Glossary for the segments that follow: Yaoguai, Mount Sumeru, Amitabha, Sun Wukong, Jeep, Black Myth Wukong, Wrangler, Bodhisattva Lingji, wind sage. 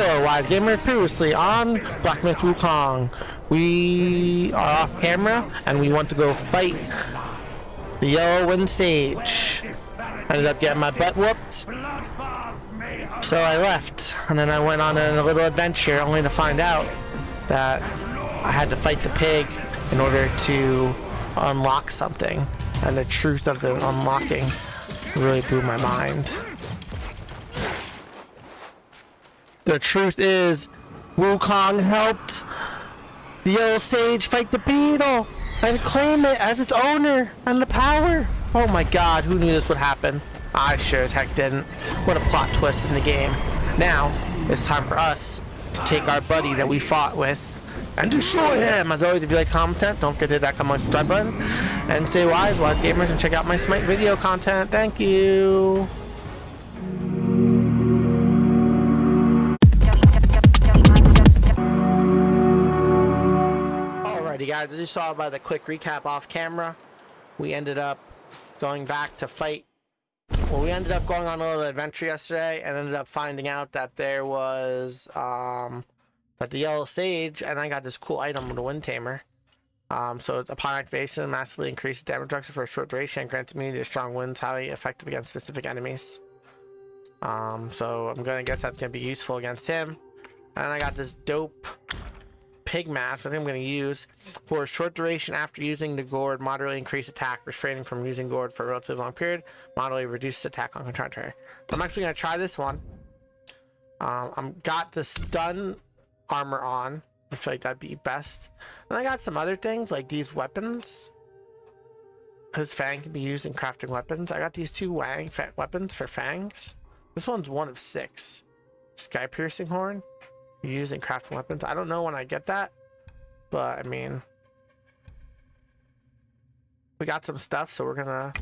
Hello, Wise Gamer. Previously on Black Myth Wukong, we are off camera and we want to go fight the Yellow Wind Sage. I ended up getting my butt whooped, so I left, and then I went on a little adventure only to find out that I had to fight the pig in order to unlock something, and the truth of the unlocking really blew my mind. The truth is, Wukong helped the Yellow Sage fight the beetle and claim it as its owner and the power. Oh my god, who knew this would happen? I sure as heck didn't. What a plot twist in the game. Now, it's time for us to take our buddy that we fought with and destroy him. As always, if you like content, don't forget to hit that comment subscribe button. And stay wise, wise gamers, and check out my Smite video content. Thank you. Guys, as you saw by the quick recap off camera, we ended up going back to fight. Well, we ended up going on a little adventure yesterday and ended up finding out that there was that the Yellow Sage, and I got this cool item with the Wind Tamer. So upon activation, massively increases damage reduction for a short duration and grants immunity to strong winds, highly effective against specific enemies. So I'm gonna guess that's gonna be useful against him. And I got this dope pig mask, I think I'm going to use for a short duration. After using the gourd, moderately increase attack, refraining from using gourd for a relatively long period, moderately reduces attack on contrary. I'm actually going to try this one. I've got the stun armor on. I feel like that'd be best. And I got some other things like these weapons. His fang can be used in crafting weapons. I got these two wang weapons for fangs. This one's 1 of 6. Sky piercing horn. Using crafting weapons. I don't know when I get that, but I mean, we got some stuff, so we're gonna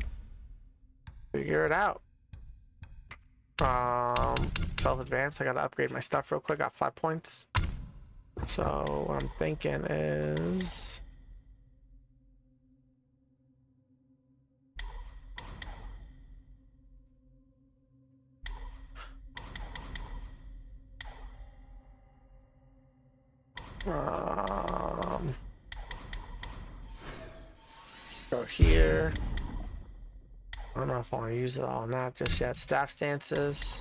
figure it out. Self-advance. I gotta upgrade my stuff real quick. Got 5 points. So what I'm thinking is, go here. I don't know if I want to use it all or not just yet. Staff stances.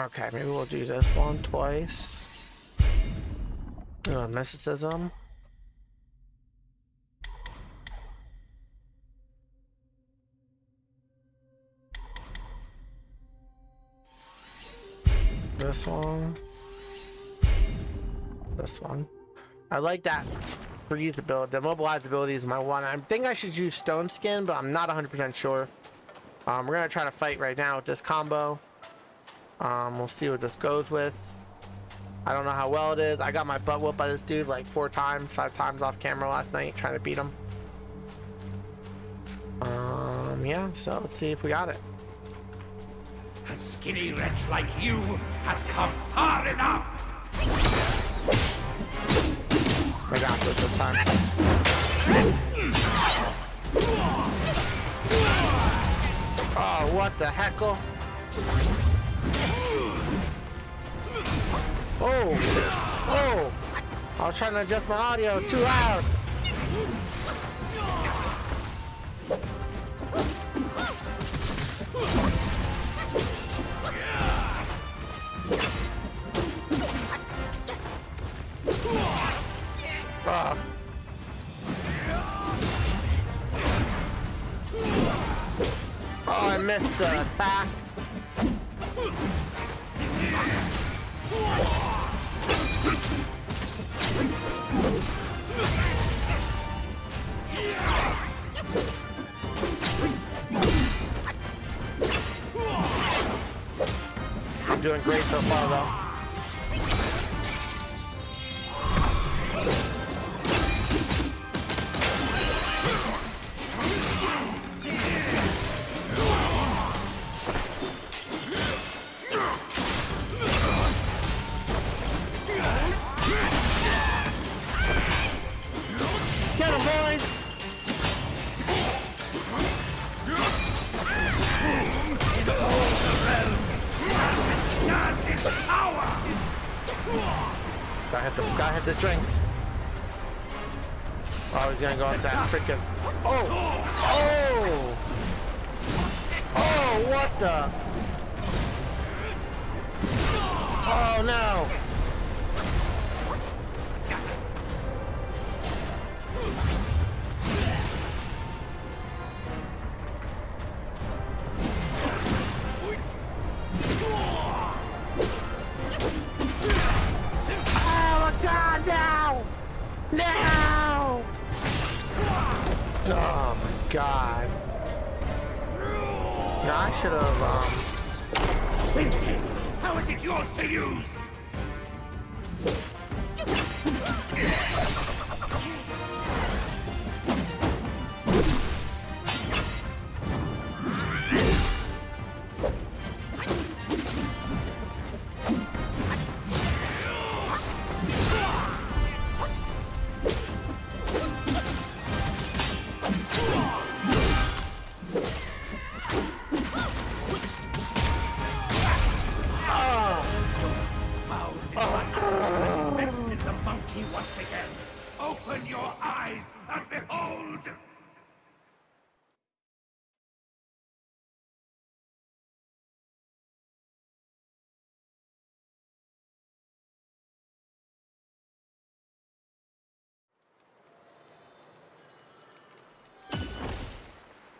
Okay, maybe we'll do this one twice. Mysticism. This one. This one. I like that freeze ability. The mobilize ability is my one. I think I should use Stone Skin, but I'm not 100% sure. We're going to try to fight right now with this combo. We'll see what this goes with. I don't know how well it is. I got my butt whooped by this dude like 4 times, 5 times off camera last night trying to beat him. Yeah, so let's see if we got it. A skinny wretch like you has come far enough. I got this time. Oh, what the heckle? Oh! I was trying to adjust my audio. It's too loud. Oh, I missed the attack. Doing great so far, though. let the guy have the drink. Oh, he's gonna go into that freaking. Oh! Oh! Oh, what the? Oh no! Oh my God! No! No! Oh my God! No, I should have. How is it yours to use?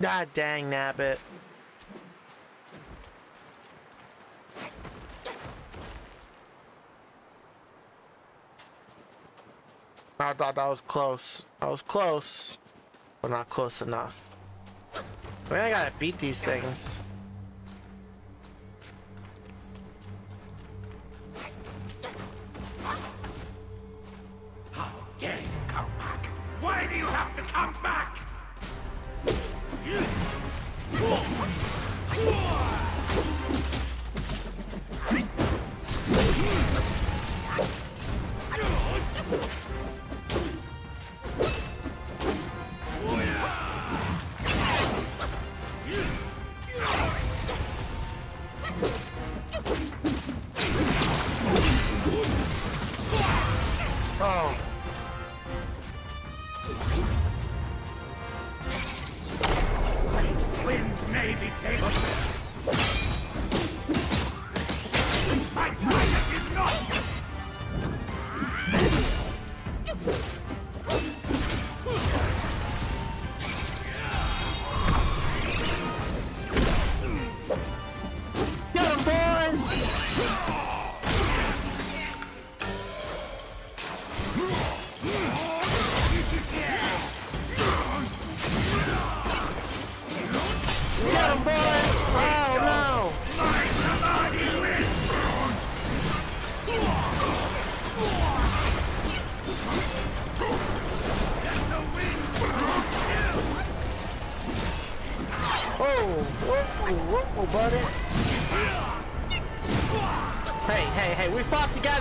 God dang nabbit. I thought that was close. I was close, but not close enough. I mean, I gotta beat these things. How dare you come back? Why do you have to come back? Oh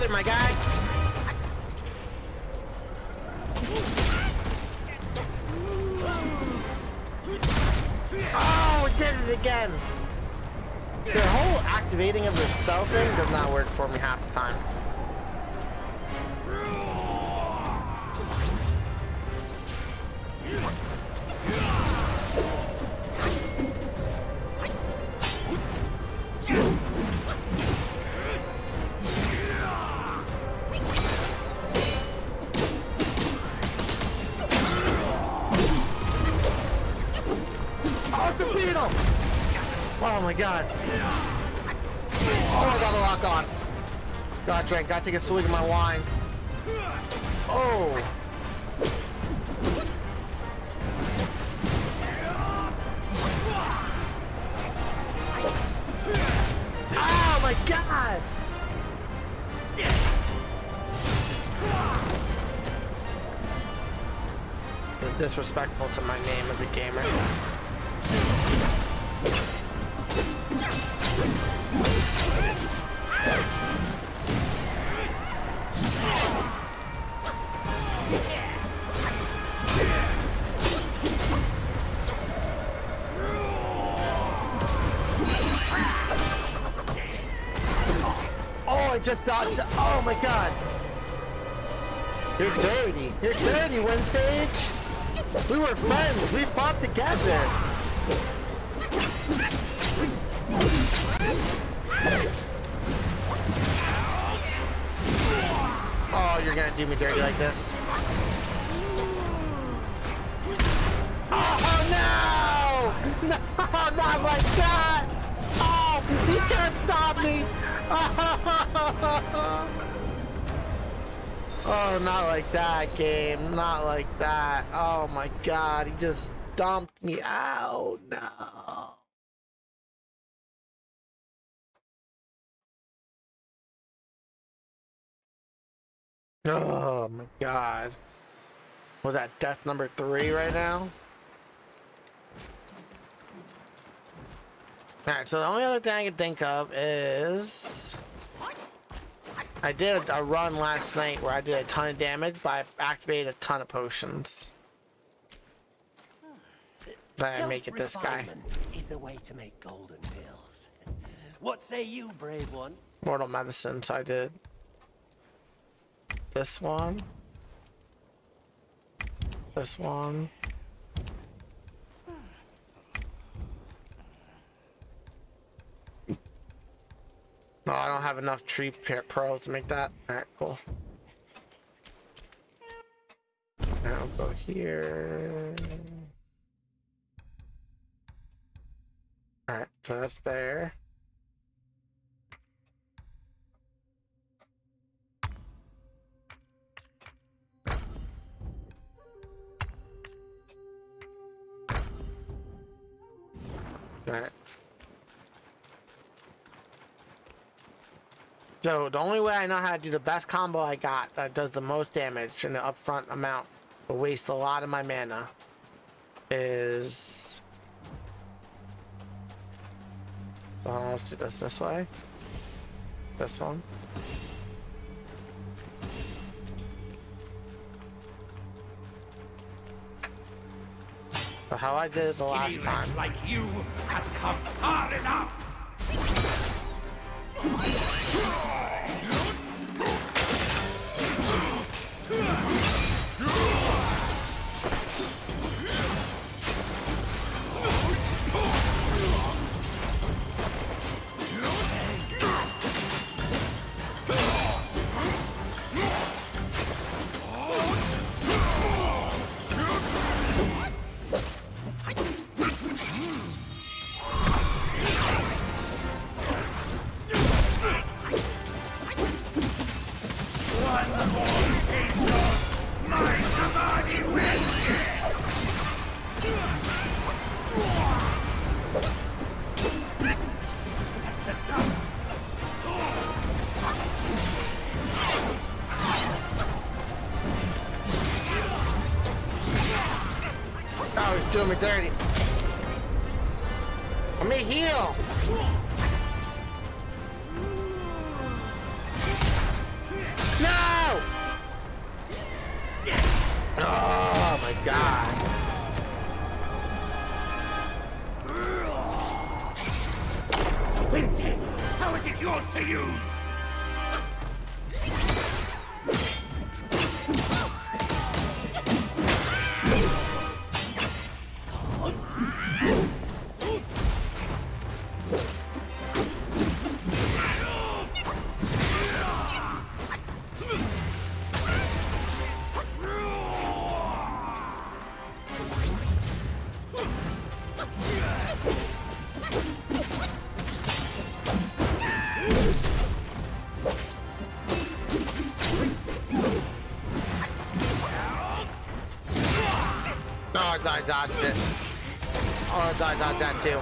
my God. Oh, I gotta lock on. Gotta drink, gotta take a swig of my wine. Oh. Oh my God. It's disrespectful to my name as a gamer. Just dodged. Oh my God. You're dirty. You're dirty, Wind Sage. We were friends. We fought together. Oh, you're gonna do me dirty like this. Oh no! No, not like that! Oh, he can't stop me! Oh, not like that, game. Not like that. Oh my god, he just dumped me out. No. Oh my god. Was that death number 3 right now? Alright, so the only other thing I can think of is... I did a run last night where I did a ton of damage, but I activated a ton of potions. But I make it this guy. Is the way to make golden pills. What say you, brave one? Mortal medicine, so I did this one. This one. No, I don't have enough tree pearls to make that. Alright, cool. Now go here. Alright, so that's there. Alright. So the only way I know how to do the best combo I got that does the most damage in the upfront amount but wastes a lot of my mana is... let's do this way. This one. So how I did it the last time. Like you has come far enough. Doing me dirty. Let me heal. No! Oh my god. Winton, how is it yours to use? I dodged it. Oh, I dodged that too.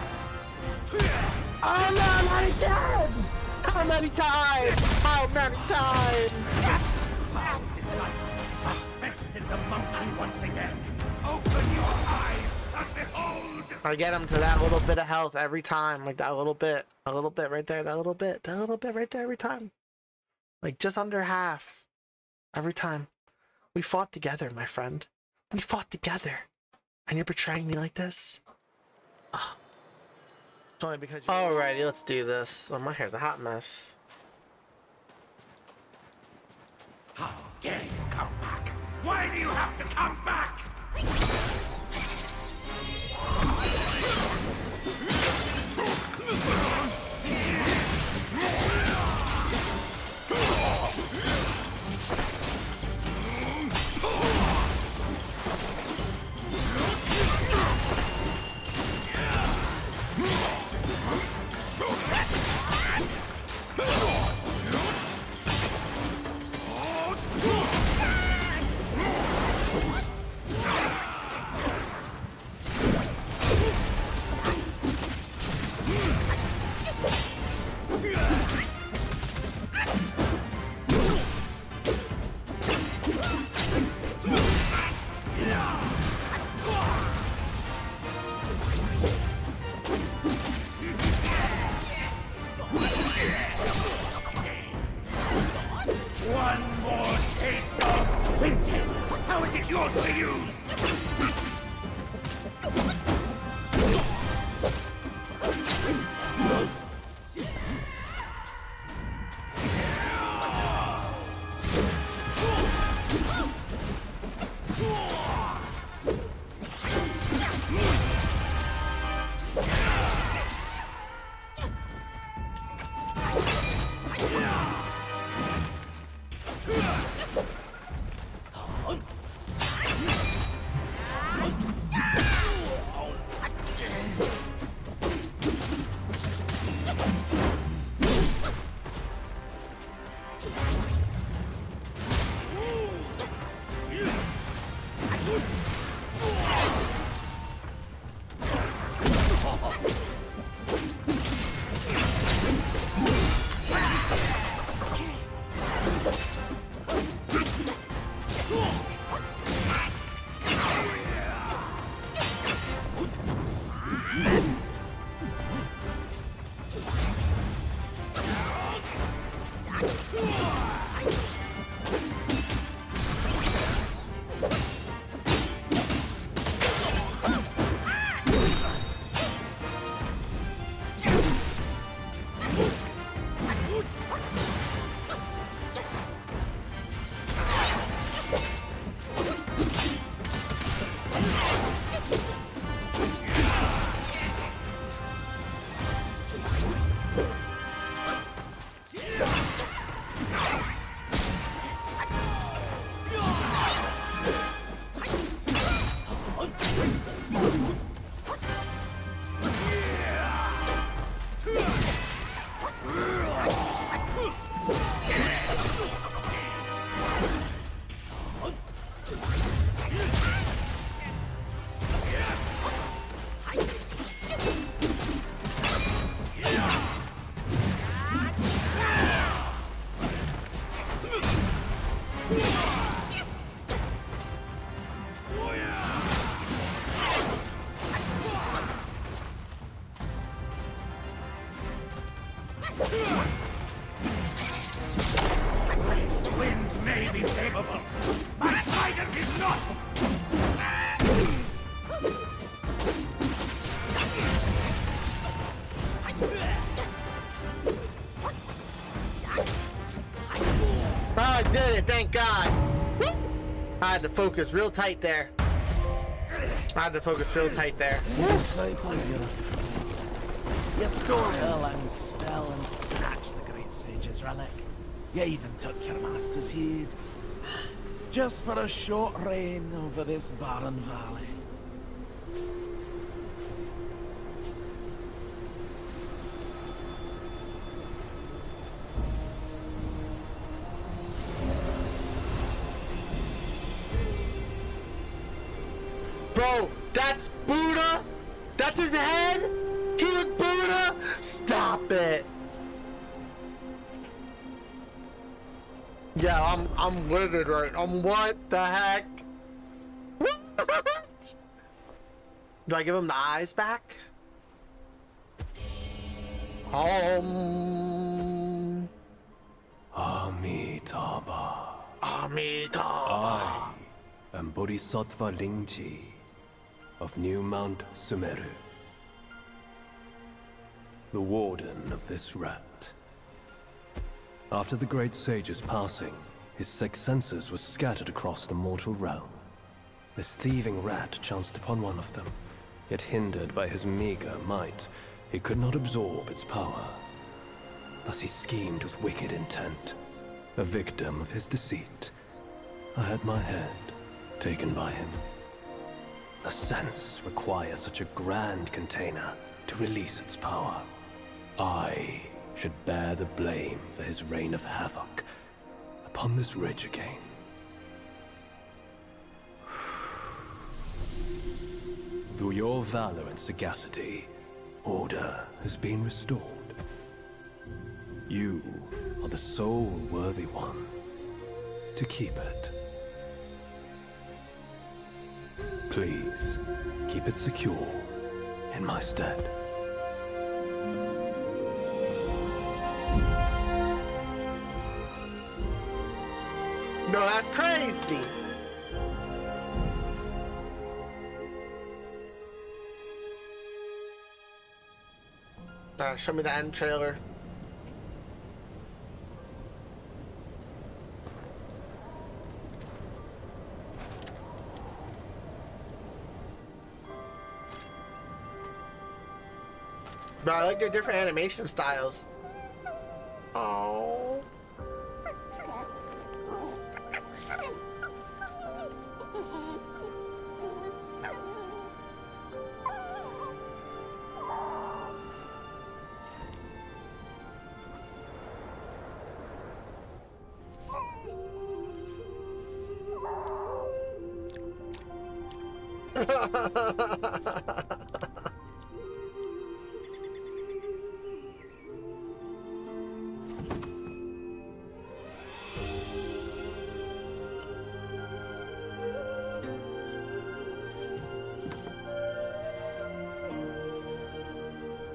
Oh no, I'm already dead! How many times? How many times? I get him to that little bit of health every time. Like that little bit. A little bit right there. That little bit. That little bit right there every time. Like just under half. Every time. We fought together, my friend. We fought together. And you're betraying me like this? Oh. Only because you're... Alrighty, let's do this. Oh, my hair's a hot mess. How dare you come back? Why do you have to come back? Thank God. Whoop. I had to focus real tight there. Yes, I believe you stole hell and spell and snatched the great sage's relic. You even took your master's heed. Just for a short reign over this barren valley. Bro, that's Buddha? That's his head? He is Buddha? Stop it. Yeah, I'm livid right. What the heck? What? Do I give him the eyes back? Amitabha. I am Bodhisattva Lingji of New Mount Sumeru, the warden of this rat. After the great sage's passing, His six senses were scattered across the mortal realm. This thieving rat chanced upon one of them, yet hindered by his meager might, he could not absorb its power. Thus he schemed with wicked intent, a victim of his deceit. I had my head taken by him. The sense requires such a grand container to release its power. I should bear the blame for his reign of havoc upon this ridge again. Through your valor and sagacity, order has been restored. You are the sole worthy one to keep it. Please, keep it secure in my stead. No, that's crazy! Show me the end trailer. But I like their different animation styles. Oh.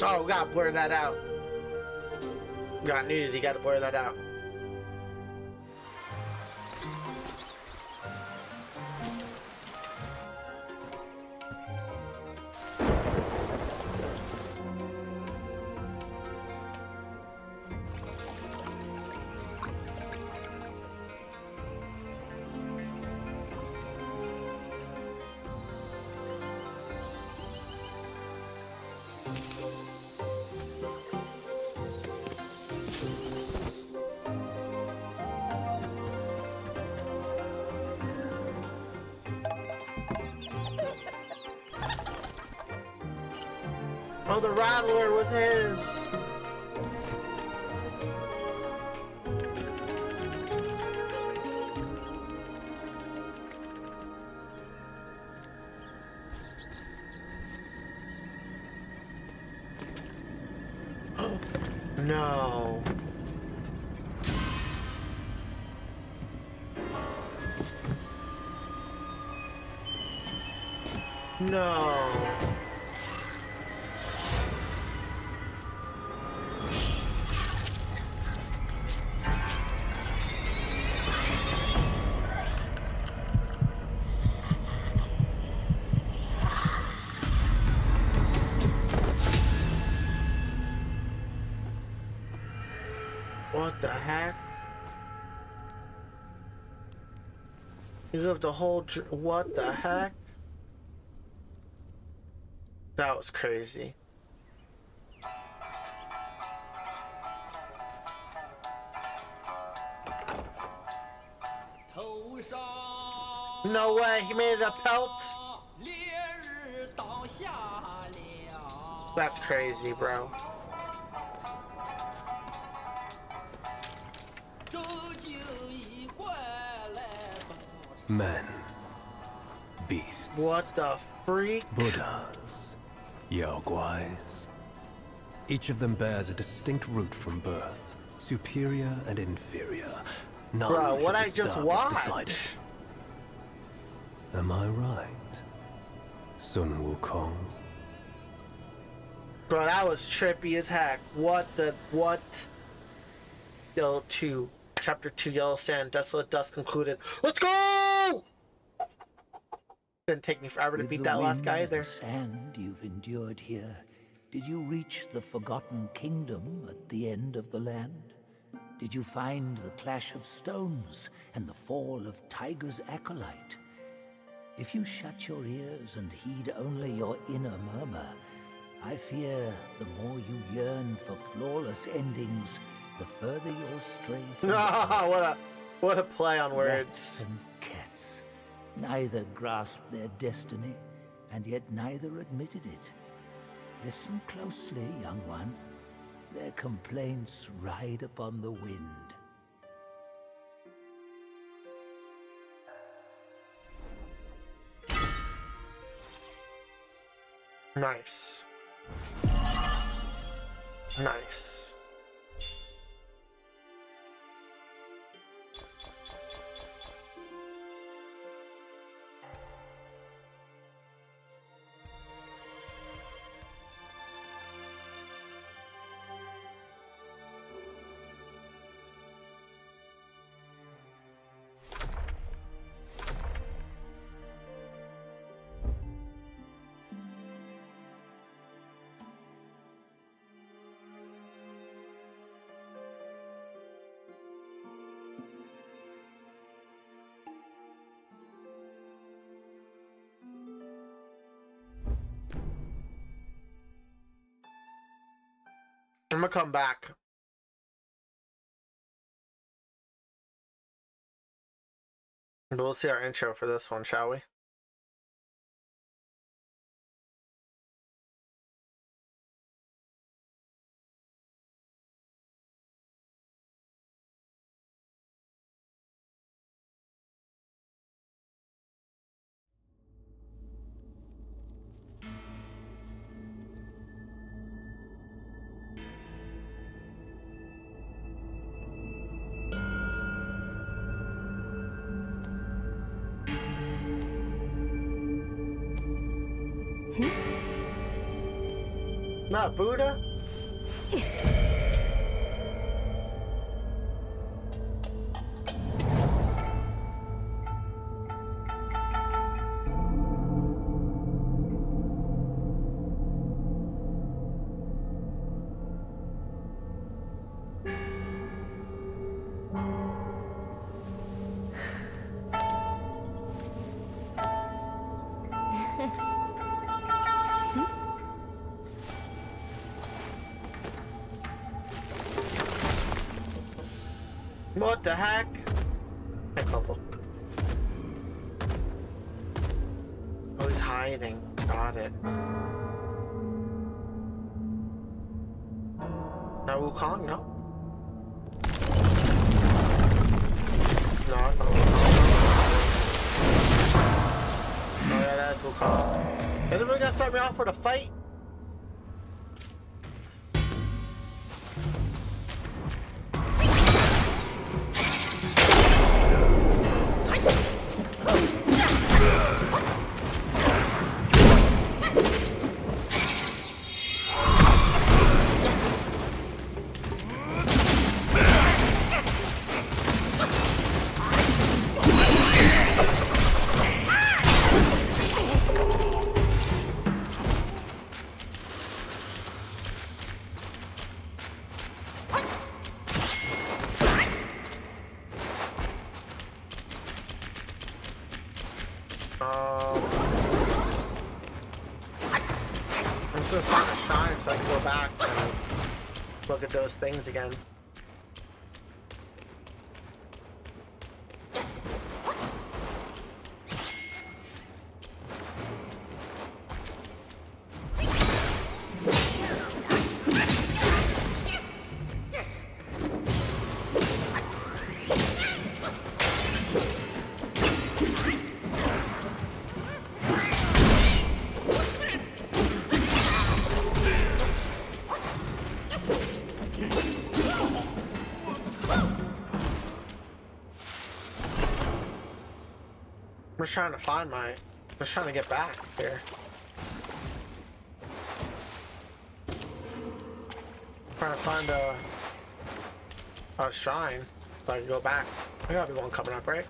Oh, we gotta blur that out. Got needed, you gotta blur that out. Oh, the rattler was his. No. No. You have the whole what the heck? That was crazy. No way, he made it a pelt? That's crazy, bro. Men, beasts, what the freak? Buddhas, Yaoguais. Each of them bears a distinct root from birth, superior and inferior. None Bro, what I just watched. Am I right, Sun Wukong? Bro, that was trippy as heck. What the what? Yo, two. Chapter 2, Yellow Sand, Desolate Dust concluded. Let's go! Didn't take me forever to beat that last guy either. With the wind and sand you've endured here, did you reach the Forgotten Kingdom at the end of the land? Did you find the clash of stones and the fall of Tiger's acolyte? If you shut your ears and heed only your inner murmur, I fear the more you yearn for flawless endings, the further you'll stray from what a play on words. Rats and cats. Neither grasped their destiny, and yet neither admitted it. Listen closely, young one. Their complaints ride upon the wind. Nice. Nice. I'm gonna come back. We'll see our intro for this one, shall we? Not Buddha? What the heck? A couple. Oh, he's hiding. Got it. Now Wukong, no? No, I thought Wukong. Oh yeah, that's Wukong. Is anybody gonna start me off with a fight? Those things again. I'm just trying to find my... I'm just trying to get back here. I'm trying to find a shrine so I can go back. There gotta be one coming up, right?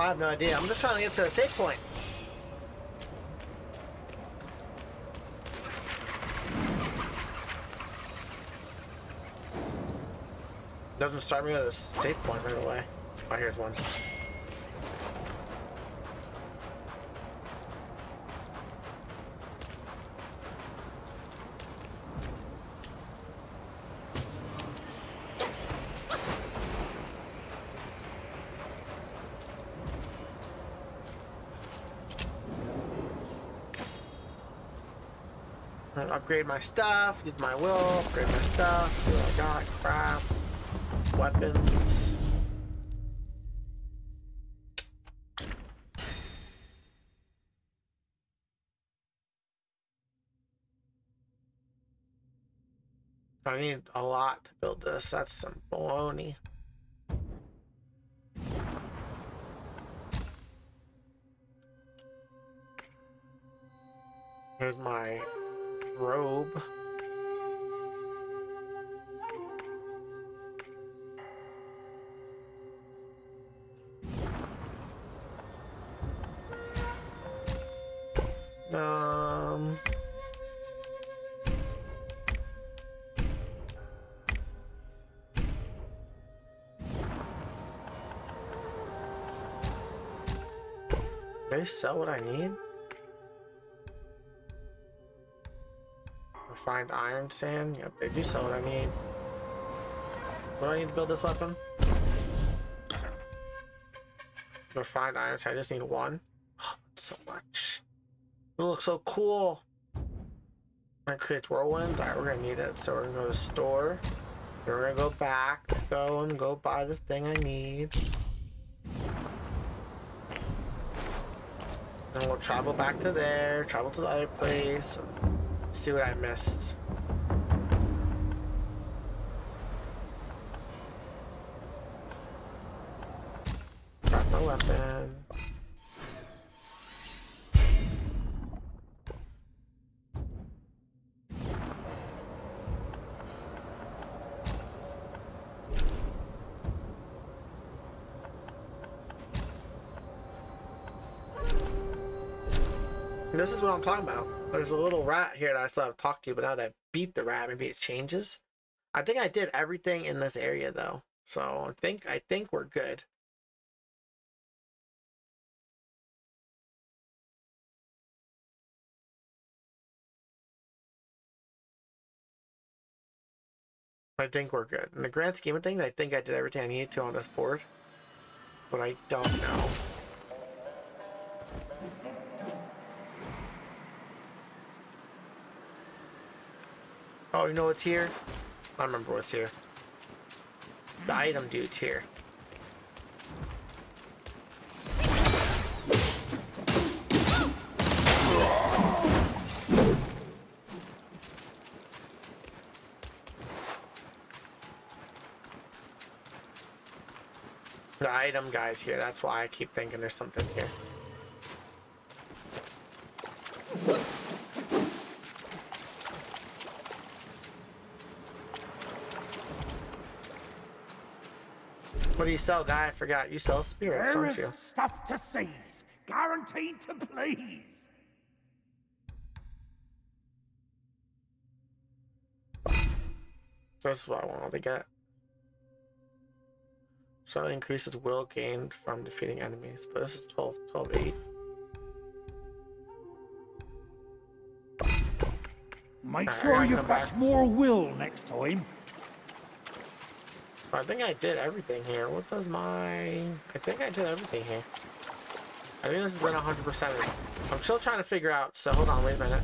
I have no idea. I'm just trying to get to a safe point. Doesn't start me at a safe point right away. Oh, here's one. Upgrade my stuff, use my will, upgrade my stuff, do what I got, crap, weapons. I need a lot to build this, that's some baloney. Here's my robe. They sell what I need. Find iron sand. Yep, they do sell what I need. What do I need to build this weapon? Refined iron sand. I just need one. Oh, so much. It looks so cool. It creates whirlwinds. Alright, we're gonna need it. So we're gonna go to the store. Then we're gonna go back. Go and go buy the thing I need. Then we'll travel back to there. Travel to the other place. See what I missed. Grab my weapon. This is what I'm talking about. There's a little rat here that I still haven't talked to, but now that I beat the rat, maybe it changes. I think I did everything in this area though, so I think we're good. In the grand scheme of things, I think I did everything I needed to on this board, but I don't know. Oh, you know what's here? I remember what's here. The item dude's here. The item guy's here. That's why I keep thinking there's something here. What do you sell, guy? I forgot. You sell spirits, don't you? Stuff to seize, guaranteed to please. This is what I wanted to get. So it increases will gained from defeating enemies, but this is 12, 8. Make sure you fetch more will next time. I think I did everything here. What does my... I think I did everything here. I think this has been 100%. I'm still trying to figure out, so hold on, wait a minute.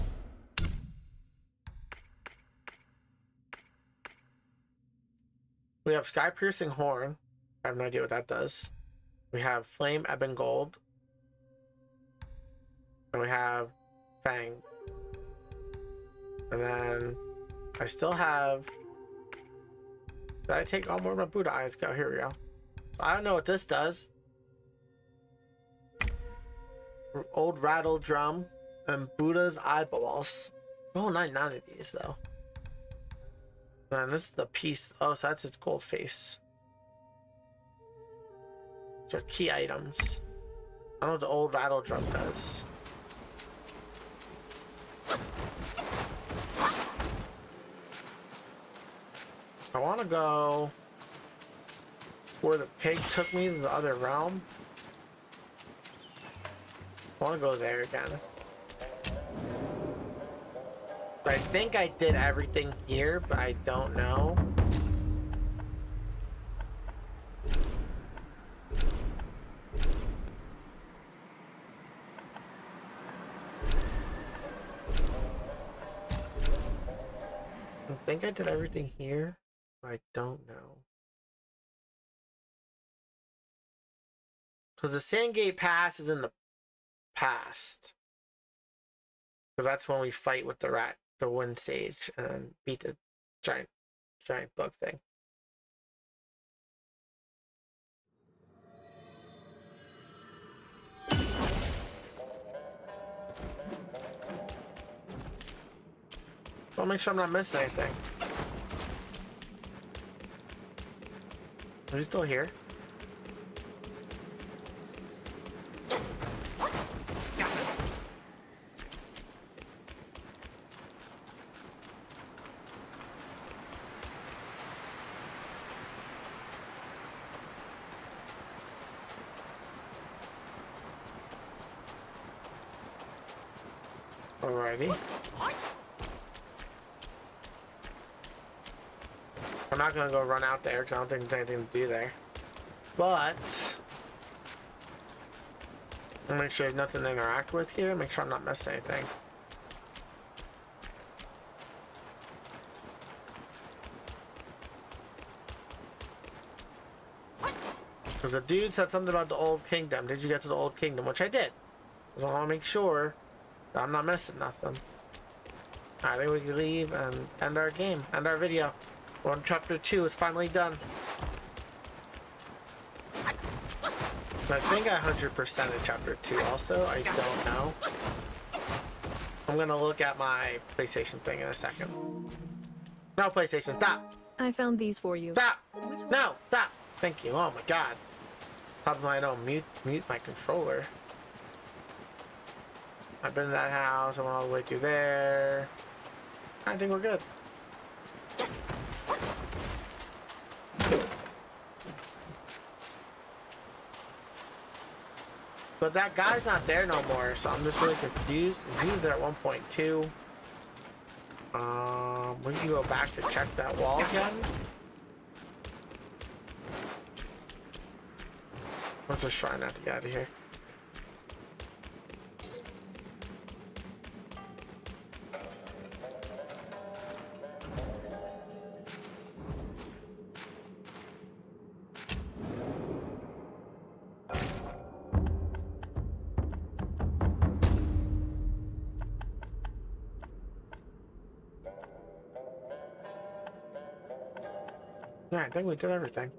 We have Sky Piercing Horn. I have no idea what that does. We have Flame Ebon Gold. And we have Fang. And then I still have... Did I take all more of my Buddha eyes? Go, here we go. I don't know what this does. Old rattle drum and Buddha's eyeballs. Oh, not none of these though. And this is the piece. Oh, so that's its gold face. So key items. I know what the old rattle drum does. I want to go where the pig took me to the other realm. I want to go there again. I think I did everything here, but I don't know. I think I did everything here, but I don't know. Because the Sandgate Pass is in the past. Because that's when we fight with the rat. The one sage and beat the giant bug thing. I'll make sure I'm not missing anything. Are you still here? I'm not gonna go run out there because I don't think there's anything to do there. But I'll make sure there's nothing to interact with here. Make sure I'm not missing anything. Because the dude said something about the Old Kingdom. Did you get to the Old Kingdom? Which I did. So I want to make sure I'm not missing nothing. Alright, I think we can leave and end our game, end our video. We're on chapter 2, it's finally done. I think I 100% of chapter 2 also, I don't know. I'm gonna look at my PlayStation thing in a second. No, PlayStation, stop! I found these for you. Stop! No, stop! Thank you, oh my god. Probably I don't mute my controller. I've been in that house, I went all the way through there. I think we're good. But that guy's not there no more, so I'm just really confused. He was there at 1.2. We can go back to check that wall again. Let's just try not to get out of here. Yeah, I think we did everything.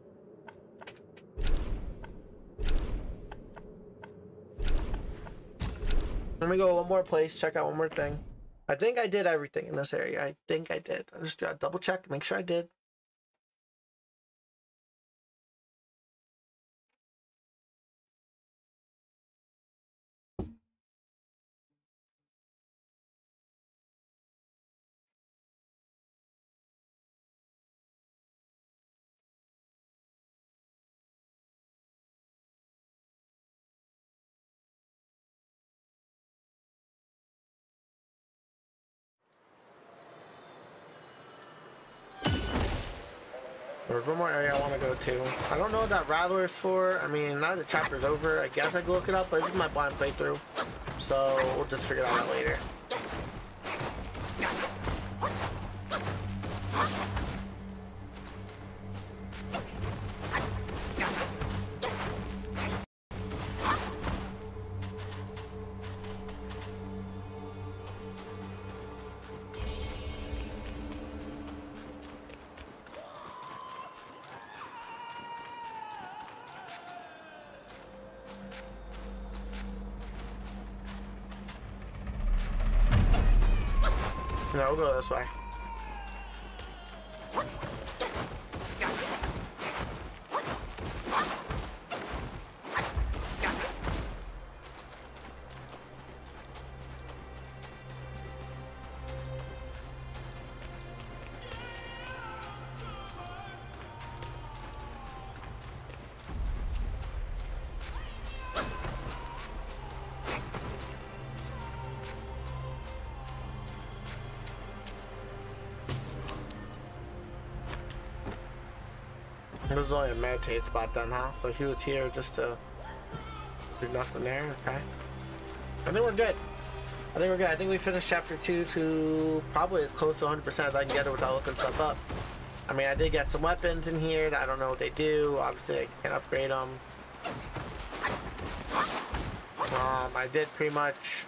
Let me go one more place, check out one more thing. I think I did everything in this area. I think I did. I just gotta double check, make sure I did. There's one more area I want to go to. I don't know what that rattler is for. I mean, now the chapter's over. I guess I can look it up, but this is my blind playthrough. So we'll just figure it out later. No, we'll go this way. There's only a meditate spot then, huh? So he was here just to do nothing there, okay. I think we're good. I think we're good. I think we finished chapter 2 to probably as close to 100% as I can get it without looking stuff up. I mean, I did get some weapons in here that I don't know what they do. Obviously, I can't upgrade them. I did pretty much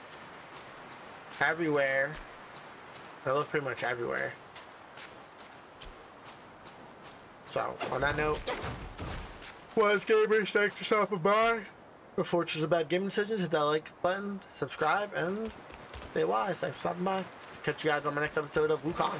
everywhere. I looked pretty much everywhere. So, on that note, was gamers, thanks for stopping by. Before it's about gaming decisions, hit that like button, subscribe, and stay wise. Thanks for stopping by. Catch you guys on my next episode of Wukong.